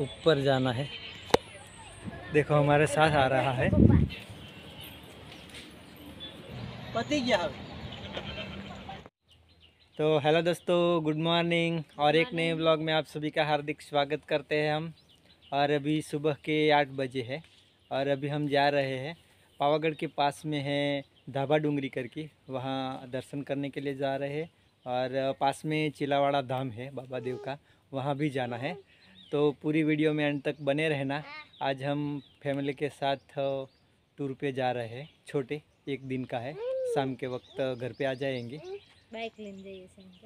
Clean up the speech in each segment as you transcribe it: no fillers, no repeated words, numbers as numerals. ऊपर जाना है। देखो हमारे साथ आ रहा है। तो हेलो दोस्तों, गुड मॉर्निंग और एक नए ब्लॉग में आप सभी का हार्दिक स्वागत करते हैं हम। और अभी सुबह के 8 बजे है और अभी हम जा रहे हैं पावागढ़ के पास में है ढाबा डूंगरी करके, वहाँ दर्शन करने के लिए जा रहे हैं। और पास में चिलावाड़ा धाम है बाबा देव का, वहाँ भी जाना है। तो पूरी वीडियो में अंत तक बने रहना। आज हम फैमिली के साथ टूर पे जा रहे हैं, छोटे एक दिन का है, शाम के वक्त घर पे आ जाएंगे।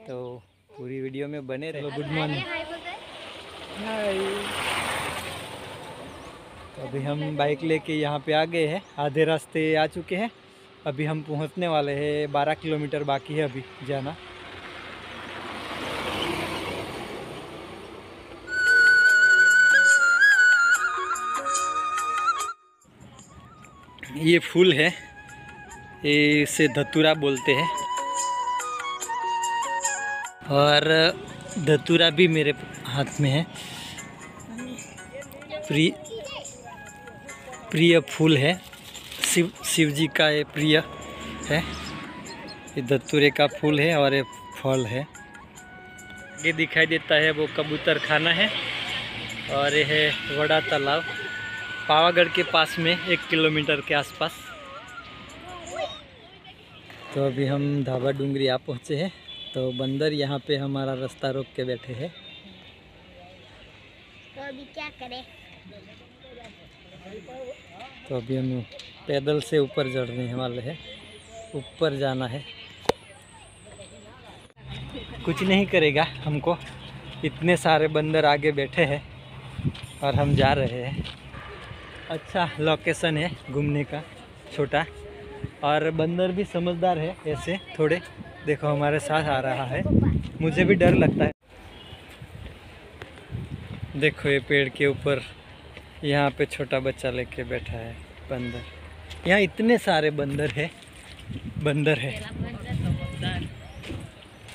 तो पूरी वीडियो में बने रहो। Good morning. तो अभी हम बाइक लेके यहाँ पे आ गए हैं, आधे रास्ते आ चुके हैं। अभी हम पहुँचने वाले हैं, 12 किलोमीटर बाकी है अभी जाना। ये फूल है, ये इसे धतूरा बोलते हैं। और धतूरा भी मेरे हाथ में है। प्रिय फूल है, शिव जी का ये प्रिय है। ये धतूरे का फूल है और ये फल है। ये दिखाई देता है वो कबूतर खाना है। और ये है वड़ा तालाब, पावागढ़ के पास में 1 किलोमीटर के आसपास। तो अभी हम ढाबा डूंगरी आ पहुँचे हैं। तो बंदर यहाँ पे हमारा रास्ता रोक के बैठे हैं। तो अभी क्या करें? तो अभी हम पैदल से ऊपर चढ़ने वाले हैं, ऊपर जाना है। कुछ नहीं करेगा हमको, इतने सारे बंदर आगे बैठे हैं और हम जा रहे हैं। अच्छा लोकेशन है घूमने का, छोटा। और बंदर भी समझदार है, ऐसे थोड़े। देखो हमारे साथ आ रहा है, मुझे भी डर लगता है। देखो ये पेड़ के ऊपर यहाँ पे छोटा बच्चा लेके बैठा है बंदर। यहाँ इतने सारे बंदर है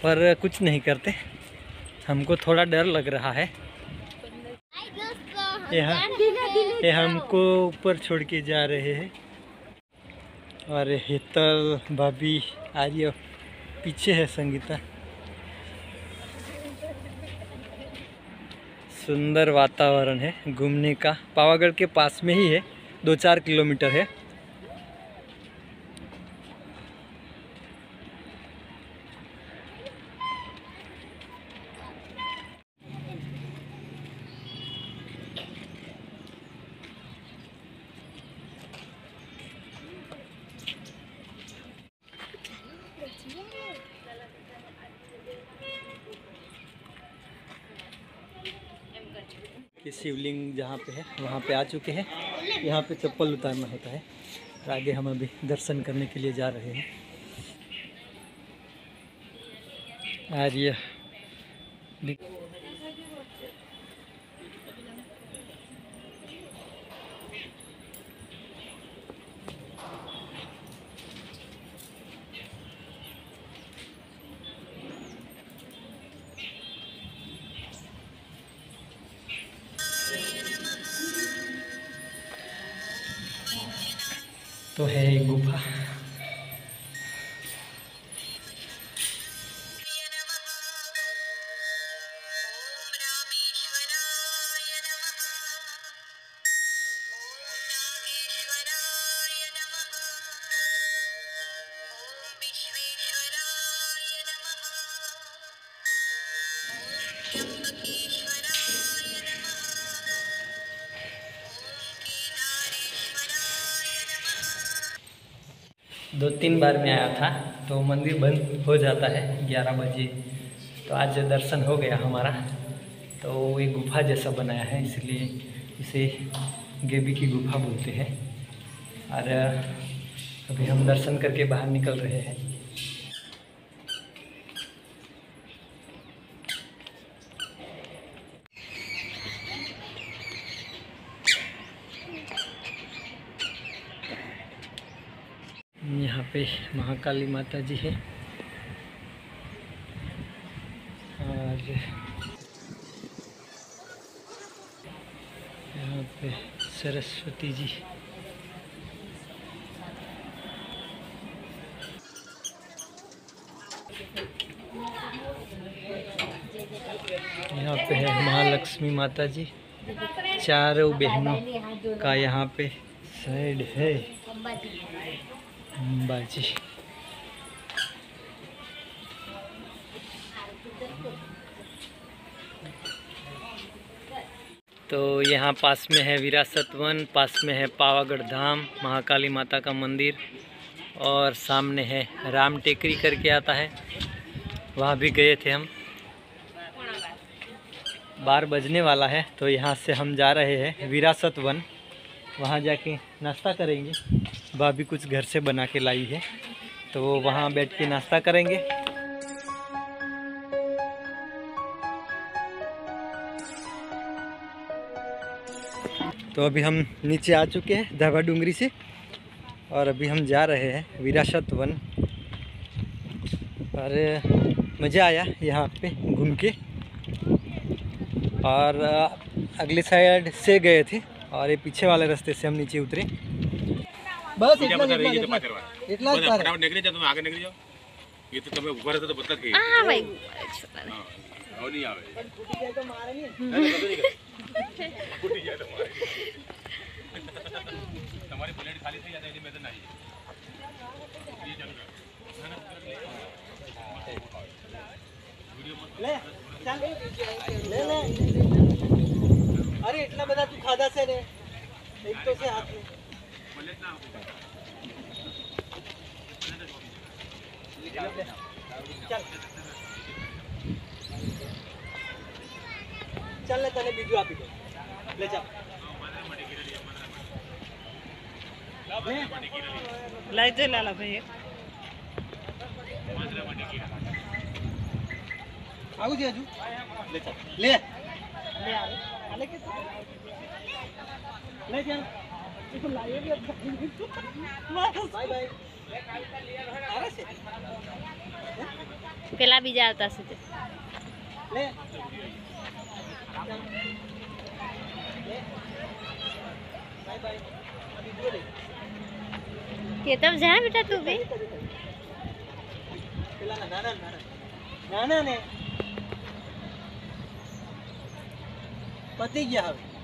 पर कुछ नहीं करते। हमको थोड़ा डर लग रहा है। ये हमको ऊपर छोड़ के जा रहे हैं। और हेतल भाभी आर्य पीछे है, संगीता। सुंदर वातावरण है घूमने का, पावागढ़ के पास में ही है, 2-4 किलोमीटर है। शिवलिंग जहाँ पे है वहाँ पे आ चुके हैं। यहाँ पे चप्पल उतारना होता है। आगे हम अभी दर्शन करने के लिए जा रहे हैं। आर्य तो है एक गुफा। दो 3 बार में आया था, तो मंदिर बंद हो जाता है 11 बजे। तो आज दर्शन हो गया हमारा। तो ये गुफा जैसा बनाया है, इसलिए इसे गेबी की गुफा बोलते हैं। और अभी हम दर्शन करके बाहर निकल रहे हैं। यहाँ पे महाकाली माता जी है। और सरस्वती जी। यहाँ पे है महालक्ष्मी माता जी, चारों बहनों का यहाँ पे साइड है अंबा जी। तो यहाँ पास में है विरासत वन, पास में है पावागढ़ धाम, महाकाली माता का मंदिर, और सामने है राम टेकरी करके आता है, वहाँ भी गए थे हम। 12 बजने वाला है तो यहाँ से हम जा रहे हैं विरासत वन, वहाँ जाके नाश्ता करेंगे। भाभी कुछ घर से बना के लाई है तो वो वहाँ बैठ के नाश्ता करेंगे। तो अभी हम नीचे आ चुके हैं ढाबा डूंगरी से और अभी हम जा रहे हैं विरासत वन। और मज़ा आया यहाँ पे घूम के, और अगले साइड से गए थे और ये पीछे वाले रास्ते से हम नीचे उतरे। बस इतना आगे निकल जाओ, ये तो तुम्हें ऊपर है तो बता के। हां भाई और नहीं आवे तो मारे नहीं फूटी जाए तुम्हारी तुम्हारी प्लेट खाली थी या नहीं, मैं तो नहीं ये चल ना ले चल ले। अरे इतना बड़ा तू खादा से रे, एक तो से हाथ में प्लेट ना चल चल ले तने बीजू आप ले जा ले जा लाला भाई आगू जी आजू ले चल ले ले आ ले के ले चल इसको लाइए भी अच्छा बाय बाय। पहला बीजा आता से ले बाय बाय के तब जाए बेटा तू भी पहला ना ना ना ना ने पति गया।